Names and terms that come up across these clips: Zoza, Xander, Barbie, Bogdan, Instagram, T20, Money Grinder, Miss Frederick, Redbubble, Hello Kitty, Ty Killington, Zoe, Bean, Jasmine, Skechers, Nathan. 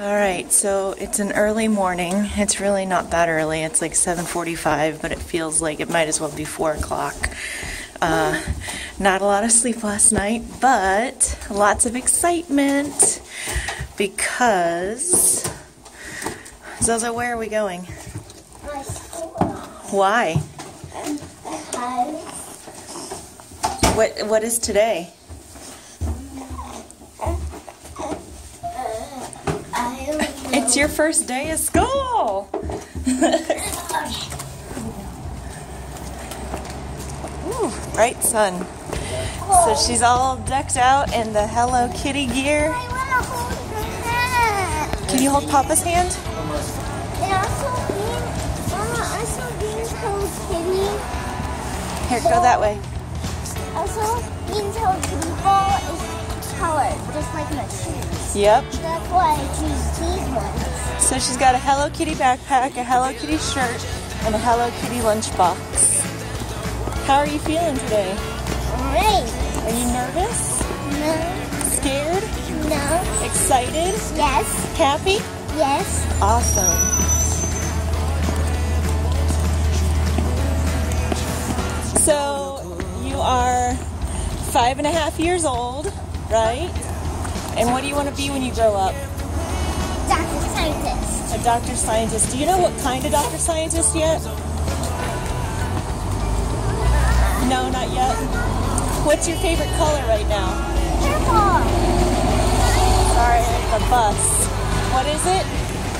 Alright, so it's an early morning. It's really not that early. It's like 7:45, but it feels like it might as well be 4 o'clock. Not a lot of sleep last night, but lots of excitement because... Zoza, where are we going? My school. Why? What is today? It's your first day of school! Ooh, bright sun. So she's all decked out in the Hello Kitty gear. I want to hold your hand. Can you hold Papa's hand? And also Bean's Hello Kitty. Here, go that way. Also, Bean's Hello Kitty ball is colored, just like my shoes. Yep. That's why I choose these ones. So she's got a Hello Kitty backpack, a Hello Kitty shirt, and a Hello Kitty lunchbox. How are you feeling today? Great. Are you nervous? No. Scared? No. Excited? Yes. Happy? Yes. Awesome. So you are 5.5 years old, right? And what do you want to be when you grow up? Doctor scientist. A doctor scientist. Do you know what kind of doctor scientist yet? No, not yet. What's your favorite color right now? Purple. Sorry, the bus. What is it?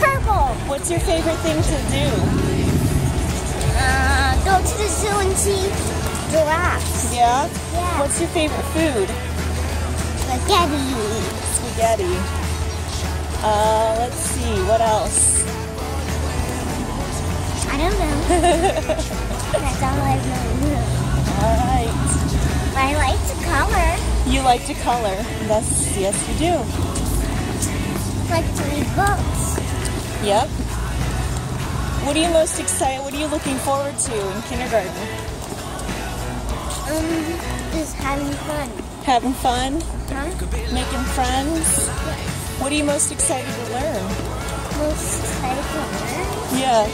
Purple. What's your favorite thing to do? Go to the zoo and see giraffes. Yeah? Yeah. What's your favorite food? Spaghetti. Spaghetti. Let's see, what else? I don't know. That's all I really know. Alright. I like to color. You like to color. Yes, you do. Like to read books. Yep. What are you most excited? What are you looking forward to in kindergarten? Just having fun. Having fun? Huh? Making friends? What are you most excited to learn? Most excited to learn? Yeah.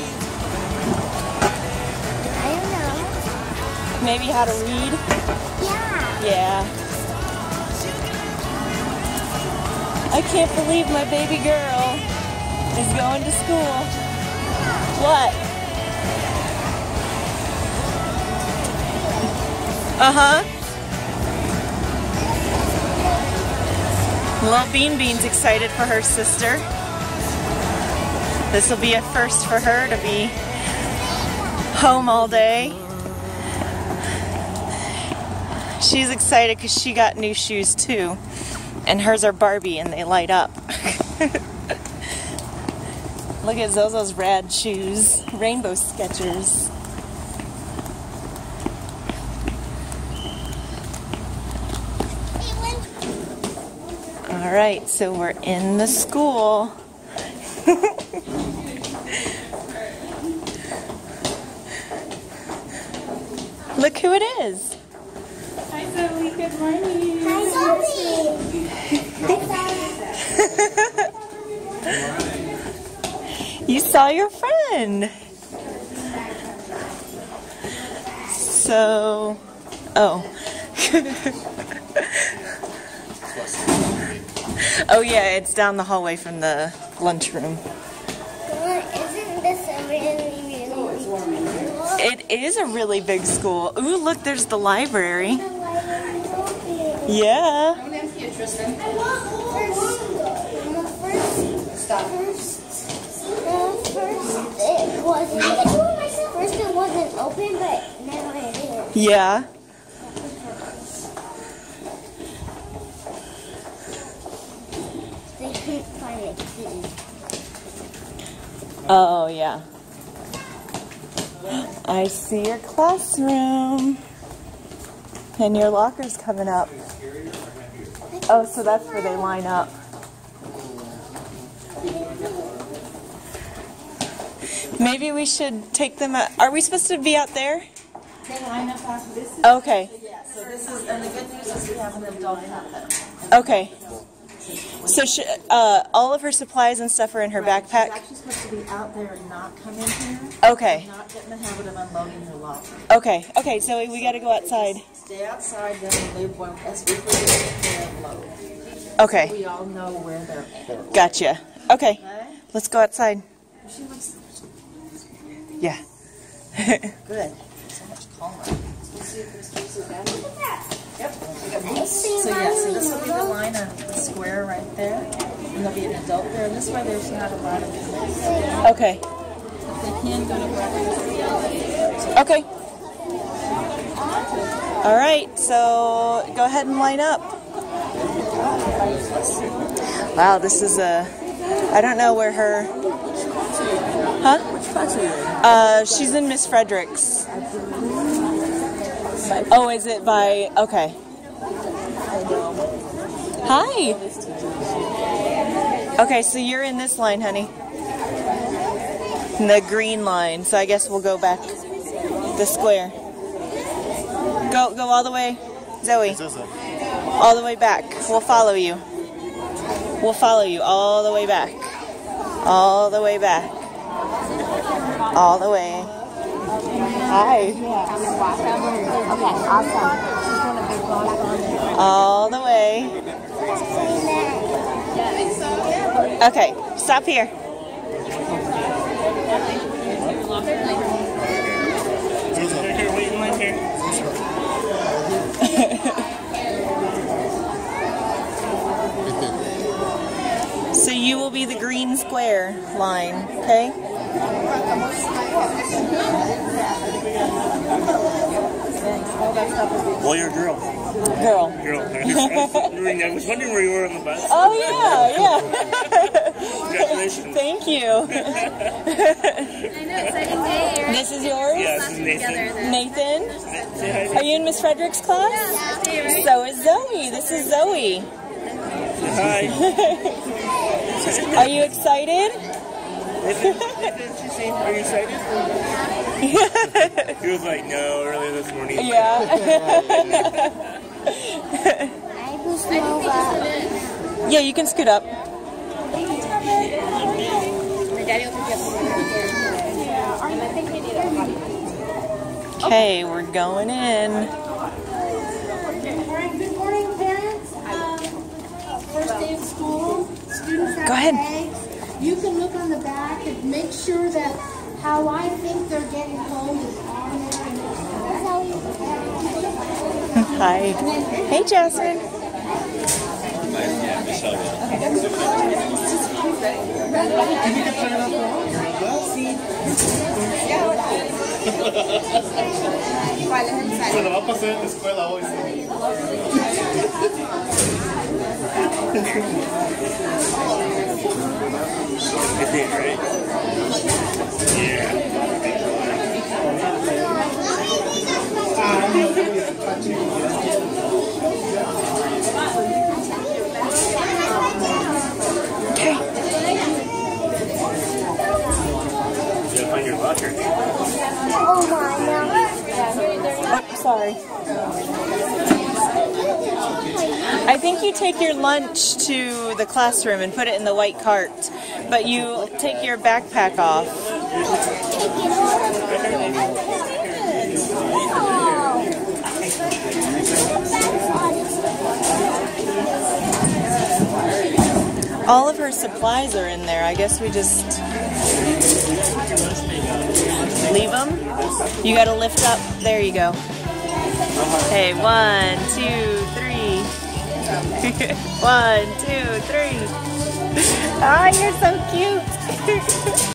I don't know. Maybe how to read? Yeah. Yeah. I can't believe my baby girl is going to school. What? Uh-huh. Little Bean Bean's excited for her sister. This will be a first for her to be home all day. She's excited because she got new shoes too. And hers are Barbie and they light up. Look at Zozo's rad shoes. Rainbow Skechers. Alright, so we're in the school. Look who it is. Hi Zoe, good morning. Hi Zoe. You saw your friend. So, Oh yeah, it's down the hallway from the lunchroom. Isn't this a really school? It is a really big school. Ooh, look, there's the library. Yeah. I'm gonna empty it, Tristan. I want first. Stop. First it wasn't open, but now it is. Yeah. Oh, yeah. I see your classroom. And your locker's coming up. Oh, so that's where they line up. Maybe we should take them out. Are we supposed to be out there? They line up after this. Okay. Yeah, so this is, and the good news is we have an adult. Okay. So she, all of her supplies and stuff are in her backpack? She's actually supposed to be out there and not come in here. Okay. And not get in the habit of unloading her locker. Okay. Okay, Zoe, we got to go outside. Stay outside, then we leave one as we unload. Okay. So we all know where they're at. Gotcha. Okay. Let's go outside. She looks... Yeah. Good. So much calmer. Let's see if there's space in that. Look at that. Yep. So yeah, so this will be the line on the square right there, and there'll be an adult there. This way there's not a lot of people. Okay. If they can go to breakfast. Okay. All right, so go ahead and line up. Wow, this is a, I don't know where her, huh? Which class are you in? She's in Miss Frederick's. Oh, is it by, okay. Hi. Okay, so you're in this line, honey. In the green line, so I guess we'll go back the square. Go all the way, Zoe. All the way back. We'll follow you. We'll follow you all the way back. All the way back. All the way. Hi. Okay, awesome. All the way. Okay, stop here. So you will be the green square line, okay? Boy or girl? Girl. I was wondering where you were on the bus. Oh, yeah. Congratulations. Thank you. I know, exciting day, Eric. This is yours? Yes, this is Nathan. Nathan? Are you in Miss Frederick's class? Yeah. So is Zoe. This is Zoe. Hi. Are you excited? Are you excited? He was like, no, earlier this morning. Yeah. Yeah, you can scoot up. Okay, we're going in. Good morning, parents. First day of school. Students have bags. You can look on the back and make sure that how I think they're getting home is on there. That's how you Hi. Hey, Jasmine. Sorry. I think you take your lunch to the classroom and put it in the white cart, but you take your backpack off. All of her supplies are in there. I guess we just leave them. You gotta lift up. There you go. Hey, 1, 2, 3. 1, 2, 3. Ah, you're so cute.